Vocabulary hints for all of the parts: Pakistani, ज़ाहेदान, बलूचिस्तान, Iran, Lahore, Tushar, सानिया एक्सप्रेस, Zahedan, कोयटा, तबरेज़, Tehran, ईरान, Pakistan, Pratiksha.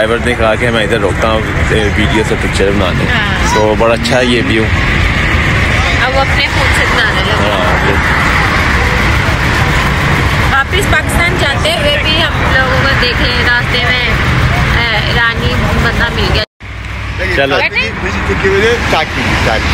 Driver ने कहा कि मैं इधर रोकता हूँ वीडियो से पिक्चर बनाने। तो बड़ा अच्छा है ये व्यू। अब अपने फोन से बनाने लगा। वापस पाकिस्तान जाते हुए भी हम लोगों को देखे रास्ते में ईरानी बंदा मिल गया। चलो चाकी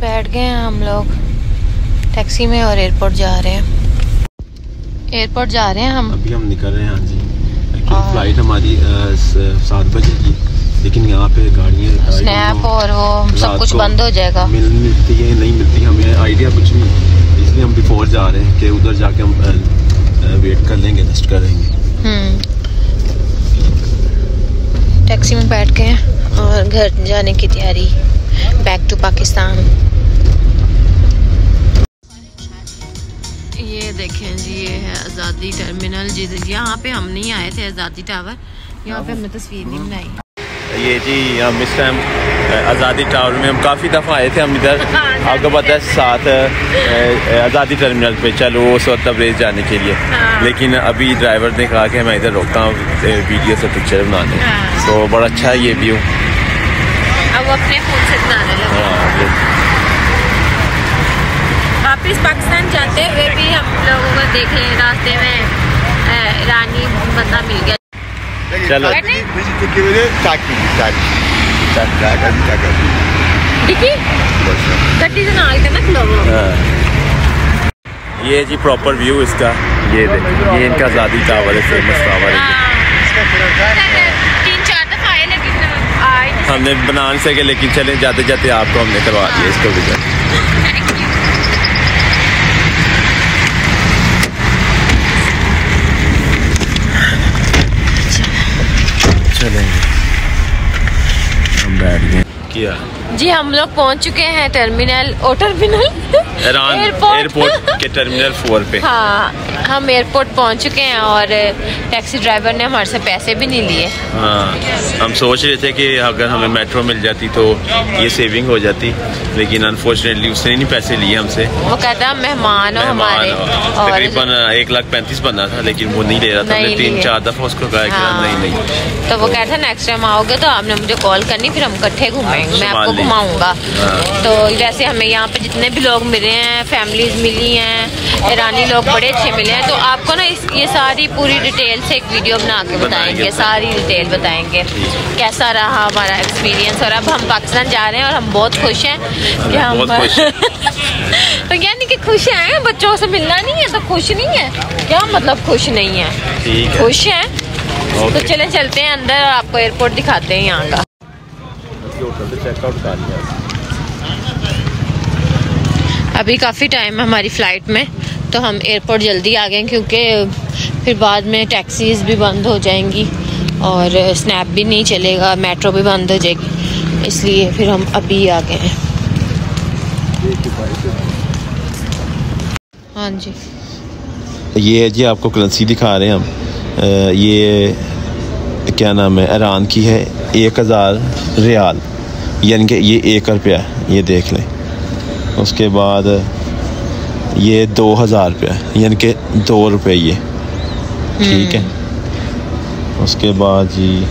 बैठ गए हैं हम लोग टैक्सी में और एयरपोर्ट जा रहे हैं। एयरपोर्ट जा रहे हैं हम, अभी हम निकल रहे हैं। हाँ जी, फ्लाइट हमारी 7 बजे की, लेकिन यहाँ पे गाड़ियाँ स्नैप और वो सब कुछ बंद हो जाएगा। मिलती है नहीं मिलती, हमें आइडिया कुछ नहीं, इसलिए हम बिफोर जा रहे हैं कि उधर जाके हम वेट कर लेंगे, रेस्ट करेंगे। टैक्सी में बैठ गए और घर जाने की तैयारी, बैक टू पाकिस्तान। ये देखें जी, ये है आज़ादी टर्मिनल जी, यहाँ पे हम नहीं आए थे। आज़ादी टावर, यहाँ पे हमने तस्वीर नहीं बनाई। ये जी हम इस टाइम आज़ादी टावर में हम काफ़ी दफ़ा आए थे हम इधर, आपको पता है, साथ आज़ादी टर्मिनल पे चलो उस वक्त तबरेज़ जाने के लिए। लेकिन अभी ड्राइवर ने कहा कि मैं इधर रोकता हूँ वीडियो से पिक्चर बनाने। तो बड़ा अच्छा है ये व्यू। अब अपने फोन से बनाने लगा। वापस पाकिस्तान जाते हुए भी हम लोगों को देखे रास्ते में ईरानी बंदा मिल गया। चलो ये जी प्रॉपर व्यू इसका, ये देखिए, ये इनका आज़ादी टावर है, फेमस टावर है। 3-4 दफ़ा आए लेकिन हमने बनान से के, लेकिन चले जाते जाते आपको हमने करवा दिया इसको भी। चलेंगे हम बैठ गए किया जी। हम लोग पहुंच चुके हैं टर्मिनल और एयरपोर्ट के टर्मिनल 4 पे। हाँ, हम एयरपोर्ट पहुंच चुके हैं और टैक्सी ड्राइवर ने हमारे से पैसे भी नहीं लिए। हाँ, हम सोच रहे थे कि अगर हमें मेट्रो मिल जाती तो ये सेविंग हो जाती, लेकिन अनफॉर्चुनेटली उसने नहीं पैसे लिए हमसे। वो कहता हम मेहमान हो हमारे। तकरीबन 1,35,000 बना था, लेकिन वो नहीं ले रहा था। 3-4 दफ़ा उसको कहा नहीं, तो वो कहता नेक्स्ट टाइम आओगे तो आपने मुझे कॉल करनी, फिर हम इकट्ठे घूमेंगे, मैं आपको घुमाऊँगा। तो जैसे हमें यहाँ पे जितने भी लोग मिले हैं, फैमिलीज मिली हैं, ईरानी लोग बड़े अच्छे मिले हैं। तो आपको ना ये सारी पूरी डिटेल से एक वीडियो बना के बताएंगे, सारी डिटेल बताएंगे कैसा रहा हमारा एक्सपीरियंस। और अब हम पाकिस्तान जा रहे हैं और हम बहुत खुश हैं कि हम तो यानी कि खुश हैं, बच्चों से मिलना नहीं है तो खुश नहीं है, क्या मतलब खुश नहीं है, खुश हैं। तो चले चलते हैं अंदर, आपको एयरपोर्ट दिखाते हैं यहाँ का। अभी काफ़ी टाइम है हमारी फ़्लाइट में, तो हम एयरपोर्ट जल्दी आ गए क्योंकि फिर बाद में टैक्सीज़ भी बंद हो जाएंगी और स्नैप भी नहीं चलेगा, मेट्रो भी बंद हो जाएगी, इसलिए फिर हम अभी आ गए हैं। हाँ जी, ये है जी, आपको करेंसी दिखा रहे हैं हम। ये क्या नाम है, ईरान की है, 1000 रियाल, यानी कि ये 1 रुपया है, ये देख लें। उसके बाद ये 2000 रुपया, यानी कि 2 रुपये ये, ठीक है। उसके बाद जी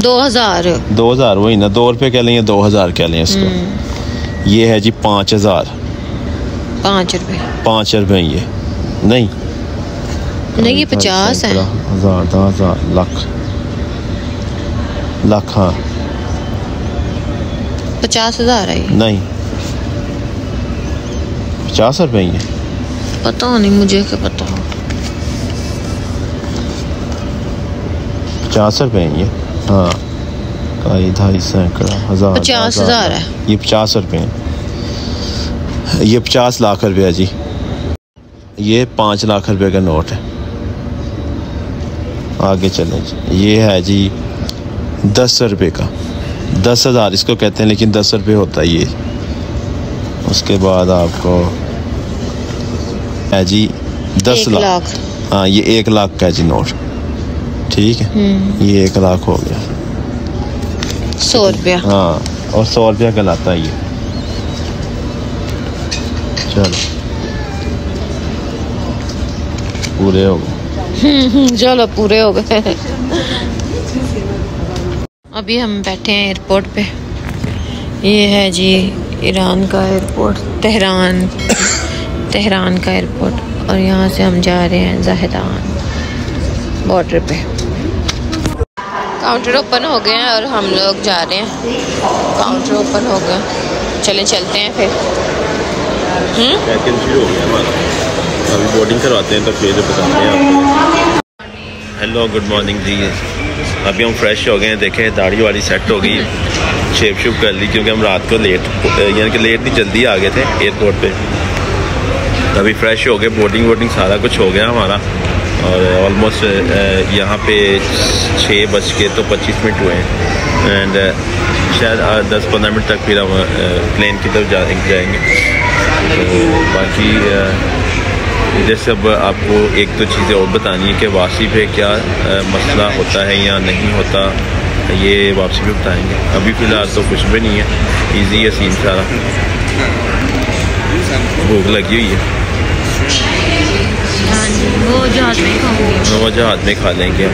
2000 वही ना, 2 रुपये कह लें या 2000 कह लें इसको। ये है जी 5000, 5 रुपये ये नहीं, ये 50 है, 1000 लाख। हाँ, 50,000 है नहीं, 50 रुपये ही है, पता नहीं मुझे क्या पता हो, 50 रुपये ही है। हाँ, 50,000 है ये, 50 रुपये है ये, 50 लाख रुपया जी। ये 5 लाख रुपये का नोट है। आगे चलें जी, ये है जी 10 रुपये का, 10,000 इसको कहते हैं, लेकिन 10 रुपये होता है ये। उसके बाद आपको है जी 10 लाख। हाँ, ये 1 लाख का जी नोट, ठीक है, ये 1 लाख हो गया। 100 रुपया। हाँ, और 100 रुपया कहलाता है ये। चलो पूरे हो गए, चलो पूरे हो गए। अभी हम बैठे हैं एयरपोर्ट पे। ये है जी ईरान का एयरपोर्ट, तेहरान का एयरपोर्ट। और यहाँ से हम जा रहे हैं ज़ाहेदान बॉर्डर पे। काउंटर ओपन हो गए हैं और हम लोग जा रहे हैं। काउंटर ओपन हो गए, चले चलते हैं फिर। हो गया हमारा, अभी बोर्डिंग करवाते हैं तो फिर बताते हैं। हेलो, गुड मॉर्निंग जी। अभी हम फ्रेश हो गए हैं, देखें दाढ़ी वाली सेट हो गई, शेप शेप कर ली, क्योंकि हम रात को यानी कि लेट नहीं, जल्दी आ गए थे एयरपोर्ट पे। अभी फ्रेश हो गए, बोर्डिंग सारा कुछ हो गया हमारा। और ऑलमोस्ट यहाँ पे 6:25 हुए हैं, एंड शायद 10-15 मिनट तक फिर हम प्लेन की तरफ जाएंगे। तो बाकी जैसे अब आपको एक तो चीज़ें और बतानी है कि वापसी पे क्या मसला होता है या नहीं होता, ये वापसी पे बताएंगे। अभी फ़िलहाल तो कुछ भी नहीं है, इजी है सीन सारा। भूख लगी हुई है, वो जहाज में खा लेंगे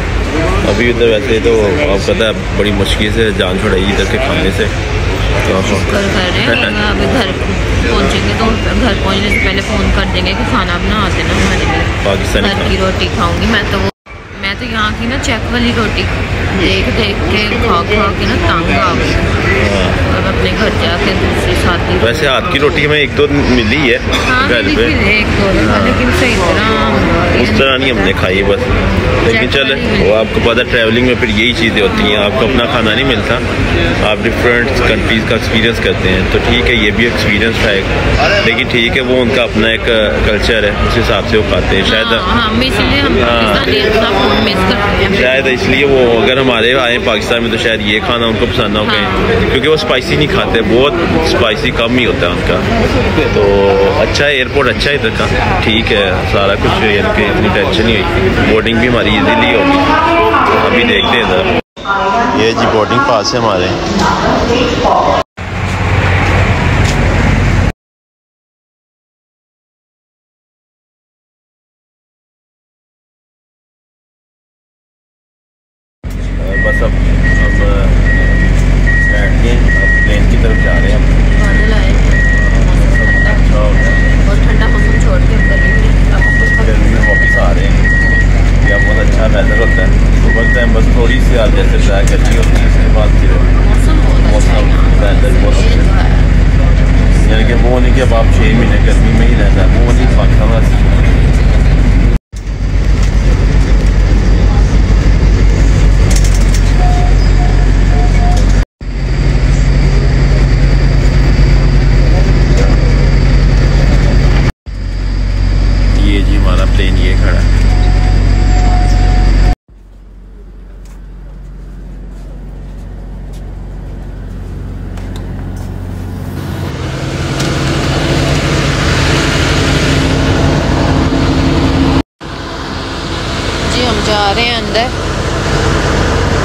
अभी। उधर वैसे तो आप पता है बड़ी मुश्किल से जान छुड़ाई इधर के खाने से। तो कर रहे हैं अभी घर पहुँचेंगे तो घर पहुँचने से पहले फ़ोन कर देंगे कि खाना बना आते ना हमारे लिए। पाकिस्तानी घर की रोटी खाऊंगी मैं तो। मैं तो यहाँ की ना चेक वाली रोटी देख के खा के ना तंग आ गई। और अपने घर जाके दूसरी साथी, वैसे हाथ की रोटी हमें 1-2 मिली है घर पे, लेकिन सही तरह उस तरह नहीं हमने खाई बस। लेकिन चल, वो आपको पता ट्रैवलिंग में फिर यही चीज़ें होती हैं, आपको अपना खाना नहीं मिलता, आप डिफरेंट कंट्रीज़ का एक्सपीरियंस करते हैं। तो ठीक है, ये भी एक्सपीरियंस है, लेकिन ठीक है वो उनका अपना एक कल्चर है, उस हिसाब से वो खाते हैं। शायद इसलिए वो, अगर हमारे आए पाकिस्तान में तो शायद ये खाना उनको पसंद ना हो गए, क्योंकि वो स्पाइसी नहीं खाते, बहुत स्पाइसी कम ही होता है उनका। तो अच्छा है एयरपोर्ट, अच्छा है इधर का, ठीक है सारा कुछ, यानी कि इतनी टेंशन नहीं हुई। बोर्डिंग भी हमारी इजीली होगी, अभी देखते हैं इधर। ये जी बोर्डिंग पास है हमारे। बस अब बैठ गए, अब प्लेन की तरफ जा रहे हैं हम। बादल आए, मौसम अच्छा हो गया और ठंडा मौसम छोड़ के गर्मी में वापस आ रहे हैं। या बहुत अच्छा वेदर होता है सुबह टाइम, बस थोड़ी सी आज जैसे ट्राई करनी होती है, उसके बाद फिर मौसम वेदर बहुत अच्छा है। यानी कि वो नहीं कि अब आप 6 महीने गर्मी में ही रहना है, वो नहीं पाकिस्तान।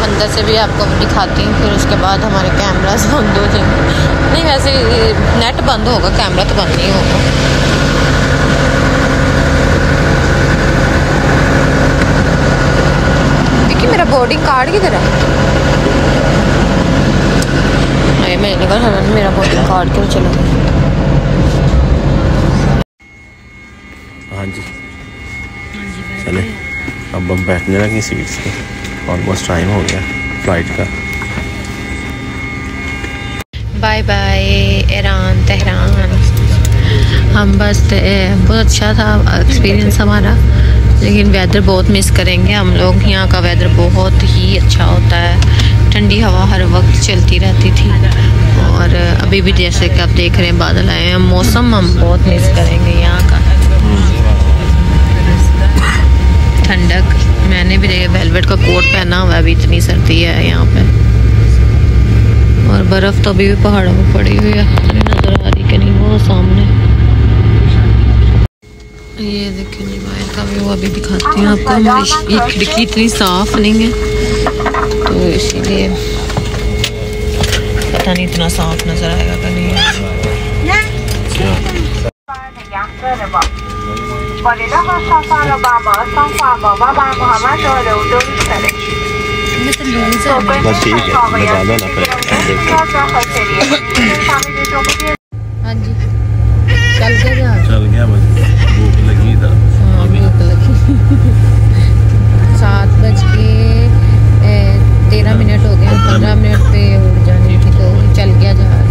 अंदर से भी आपको दिखाती हूँ, फिर उसके बाद हमारे कैमरा बंद हो जाएंगे। नहीं वैसे नेट बंद होगा, कैमरा तो बंद नहीं होगा। देखिए मेरा बोर्डिंग कार्ड किधर है? मैंने कहा मेरा बोर्डिंग कार्ड क्यों चला गया। हाँ जी, चले अब हम बैठने लगे सीट्स पे, ऑलमोस्ट टाइम हो गया फ्लाइट का। Bye bye ईरान, Tehran. हम बस बहुत अच्छा था एक्सपीरियंस हमारा, लेकिन वेदर बहुत मिस करेंगे हम लोग। यहाँ का वेदर बहुत ही अच्छा होता है, ठंडी हवा हर वक्त चलती रहती थी। और अभी भी जैसे कि आप देख रहे हैं बादल आए हैं, मौसम हम बहुत मिस करेंगे यहाँ का। ठंडक, मैंने भी वेलवेट का कोट पहना हुआ है, अभी इतनी सर्दी है यहाँ पे। और बर्फ़ तो अभी भी पहाड़ों में पड़ी हुई है, नज़र आ रही कि नहीं वो सामने। ये देखिए मोबाइल का भी वो अभी दिखाती हूँ आपको। हमारी खिड़की इतनी साफ़ नहीं है तो इसीलिए पता नहीं इतना साफ नजर आएगा कि नहीं। हाँ जी चल गया, चल गया, भूख लगी था। हाँ भूख लगी। 7:13 हो गए, 15 मिनट पे उड़ जानी थी तो चल गया जहाज।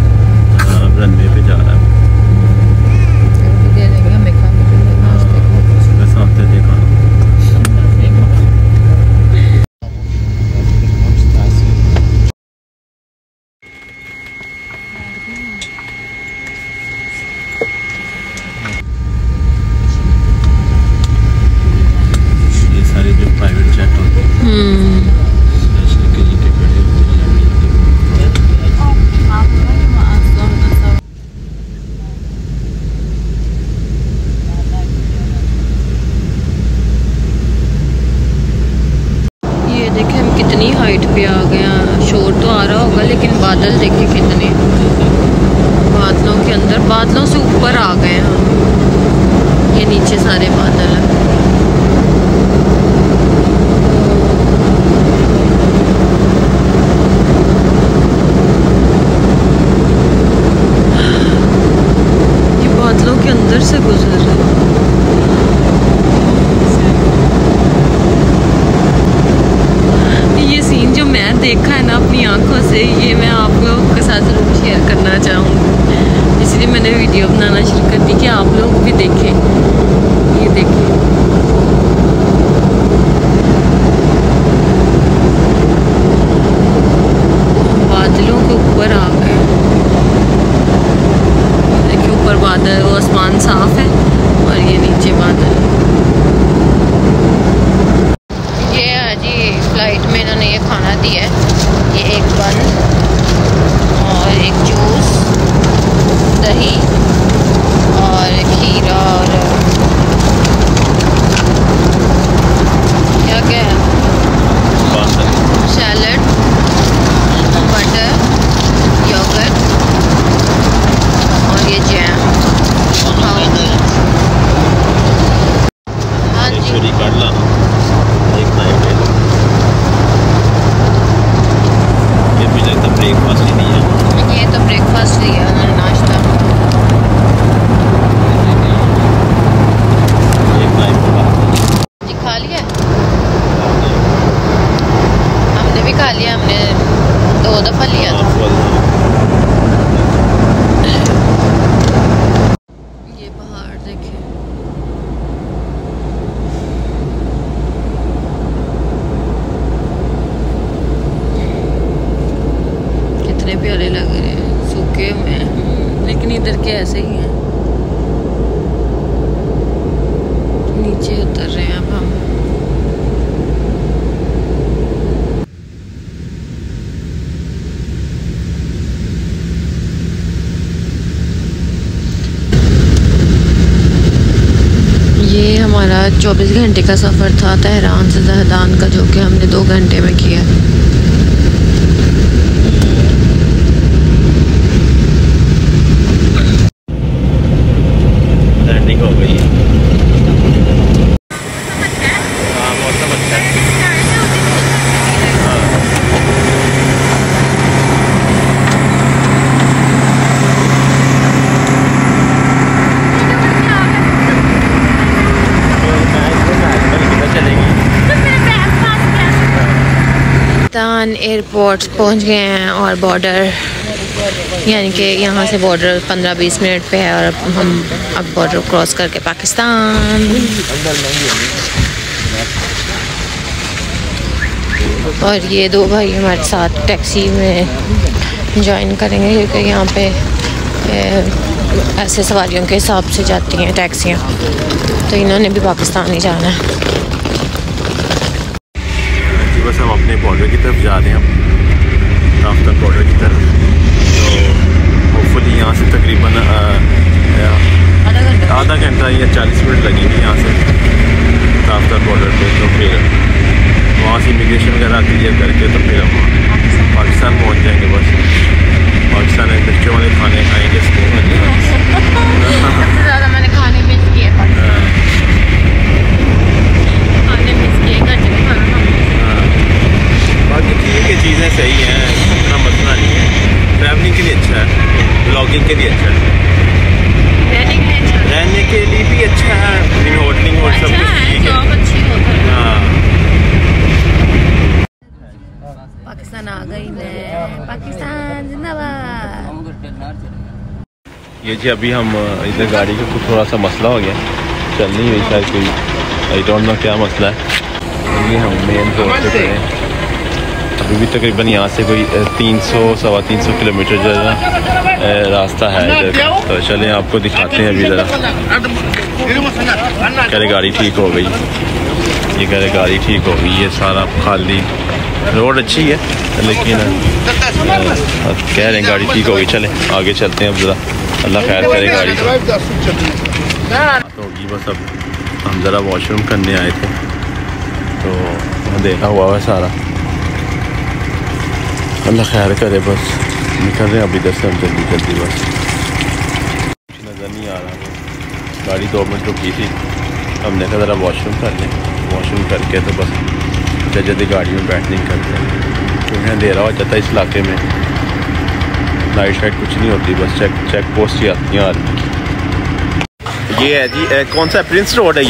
हाँ रनवे पे जा रहा है। हमारा 24 घंटे का सफ़र था तेहरान से ज़हदान का, जो कि हमने 2 घंटे में किया। एयरपोर्ट पहुंच गए हैं और बॉर्डर यानी कि यहाँ से बॉर्डर 15-20 मिनट पे है और हम अब बॉर्डर क्रॉस करके पाकिस्तान और ये 2 भाई हमारे साथ टैक्सी में ज्वाइन करेंगे क्योंकि यहाँ पे ऐसे सवारियों के हिसाब से जाती हैं टैक्सियाँ, तो इन्होंने भी पाकिस्तान ही जाना है। बस हम अपने बॉर्डर की तरफ जा रहे हैं, अब आफ्टर बॉर्डर की तरफ, तो होपफुली यहाँ से तकरीबन आधा घंटा या 40 मिनट लगेंगे यहाँ से आफ्टर बॉर्डर पे, तो फिर वहाँ से इमिग्रेशन वगैरह क्लियर करके तो फिर हम पाकिस्तान पहुँच जाएंगे बस। वॉकिंग के लिए अच्छा है, रहने के लिए भी अच्छा है, होटलिंग और सब कुछ ठीक है। हाँ पाकिस्तान आ गई मैं, पाकिस्तान जिंदाबाद। ये जी अभी हम इधर गाड़ी का कुछ थोड़ा सा मसला हो गया, चल नहीं हुई शायद कोई, आई डोंट नो क्या मसला है। ये हम मेन रोड पे हैं अभी भी, तकरीबन यहाँ से कोई 300-325 किलोमीटर जो है रास्ता है इधर। तो चलें आपको दिखाते हैं अभी ज़रा। कह रहे गाड़ी ठीक हो गई, ये कह रहे गाड़ी ठीक हो गई, ये सारा खाली रोड अच्छी है लेकिन कह रहे हैं गाड़ी ठीक हो गई। चलें आगे चलते हैं अब ज़रा, अल्लाह खैर करे गाड़ी तो होगी। बस अब हम ज़रा वॉशरूम करने आए थे तो देखा हुआ है सारा, अल्लाह खैर करे। बस निकल रहे हैं अभी इधर से हम जल्दी जल्दी, बस कुछ नज़र नहीं आ रहा। गाड़ी 2 मिनट रुकी थी, हमने कहा ज़रा वॉशरूम कर लें, वॉशरूम करके तो बस जल्दी जल्दी गाड़ी में बैठने करते हैं क्योंकि अंधेरा हो जाता है इस इलाके में, लाइट शाइट कुछ नहीं होती, बस चेक पोस्ट ही आती हैं आदमी। ये है जी कौन सा प्रिंस रोड है,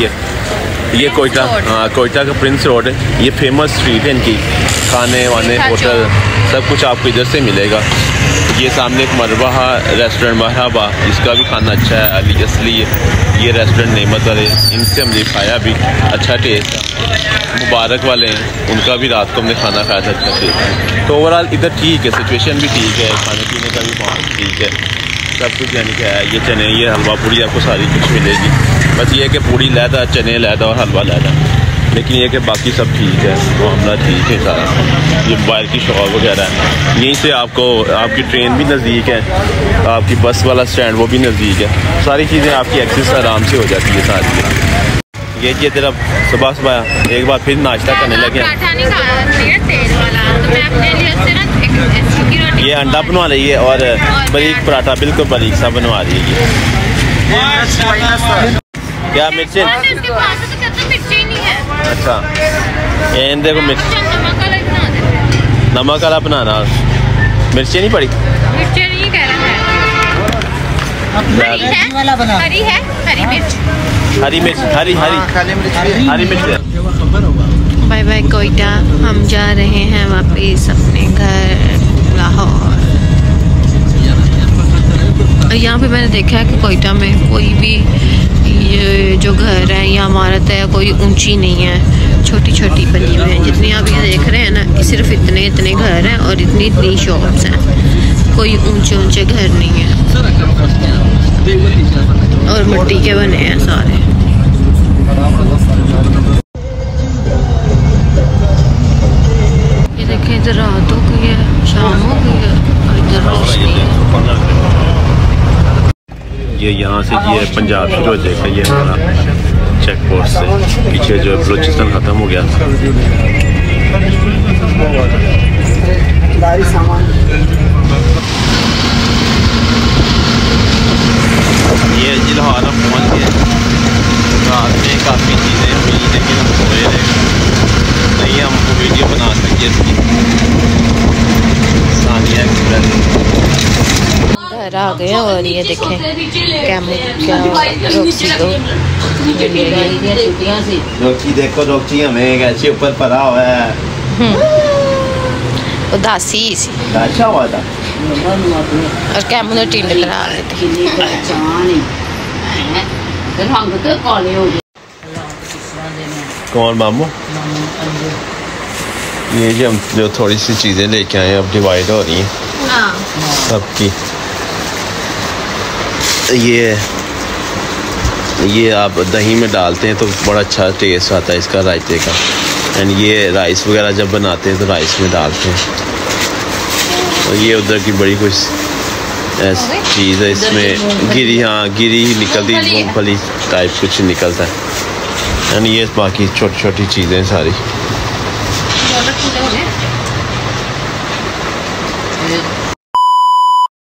ये कोयटा, हाँ कोयटा का प्रिंस रोड है। ये फेमस स्ट्रीट है इनकी, खाने वाने होटल सब कुछ आपको इधर से मिलेगा। ये सामने एक मरबा रेस्टोरेंट मरहबा, इसका भी खाना अच्छा है। अली असली ये रेस्टोरेंट नेमत वाले, इनसे हमने खाया भी, अच्छा टेस्ट। मुबारक वाले हैं, उनका भी रात को हमने खाना खाया था, अच्छा टेस्ट। तो ओवरऑल इधर ठीक है, सिचुएशन भी ठीक है, खाने पीने का भी बहुत ठीक है, सब कुछ यानी क्या है। ये चने, ये हलवा पूरी आपको सारी कुछ मिलेगी। बस ये कि पूरी लहदा, चने लहदा और हलवा लहदा, लेकिन ये कि बाकी सब ठीक है, मामला ठीक है सारा। ये मोबाइल की शॉप वगैरह है, यहीं से आपको आपकी ट्रेन भी नज़दीक है, आपकी बस वाला स्टैंड वो भी नज़दीक है, सारी चीज़ें आपकी एक्सेस आराम से हो जाती है सारी। ये जी तेरा सुबह सुबह एक बार फिर नाश्ता करने लगे। ये अंडा बनवा रही है और बारीक पराठा बिल्कुल बारीक सा बनवा रही है। क्या मिर्च? अच्छा, एन देखो मिर्च, नमक वाला बनाना, मिर्ची नहीं पड़ी, मिर्ची नहीं कह रहा है, हरी वाला बना, हरी है, हरी मिर्च, हरी मिर्च, हरी हरी हरी मिर्च। बाय बाय कोयटा, हम जा रहे हैं वापस अपने घर लाहौर। यहाँ पे मैंने देखा है कि कोयटा में कोई भी ये जो घर है या इमारत है कोई ऊंची नहीं है, छोटी छोटी बनी हुई है। जितनी आप ये देख रहे हैं ना, सिर्फ इतने इतने घर हैं और इतनी इतनी शॉप्स हैं, कोई ऊंचे ऊंचे घर नहीं है और मिट्टी के बने हैं सारे। ये देखें, इधर रात हो गई है, शाम हो गई है और इधर रोशनी है। ये यहाँ से जी है पंजाब की रोड देखा, ये हमारा चेक पोस्ट से पीछे जो है बलूचिस्तान ख़त्म हो गया था। ये जी लाहौर हम पहुँच गए, रात में काफ़ी चीज़ें हुई लेकिन हम सोए रहे नहीं, हम वीडियो बना सके इसकी। सानिया एक्सप्रेस आ गए और ये देखें देखो रोकची हमें कैसे ऊपर पड़ा हुआ है, उदासी सी हुआ था और कैमरे टीम लगा रहे थे। कौन मामू? ये जी हम जो थोड़ी सी चीजें लेके आए अब डिवाइड हो रही है सबकी। ये आप दही में डालते हैं तो बड़ा अच्छा टेस्ट आता है इसका, रायते का। एंड ये राइस वगैरह जब बनाते हैं तो राइस में डालते हैं। तो ये उधर की बड़ी कुछ ऐसी चीज़ है, इसमें गिरी, हाँ गिरी ही निकलती, मूँगफली टाइप कुछ निकलता है। एंड ये बाकी छोटी छोटी चीज़ें सारी।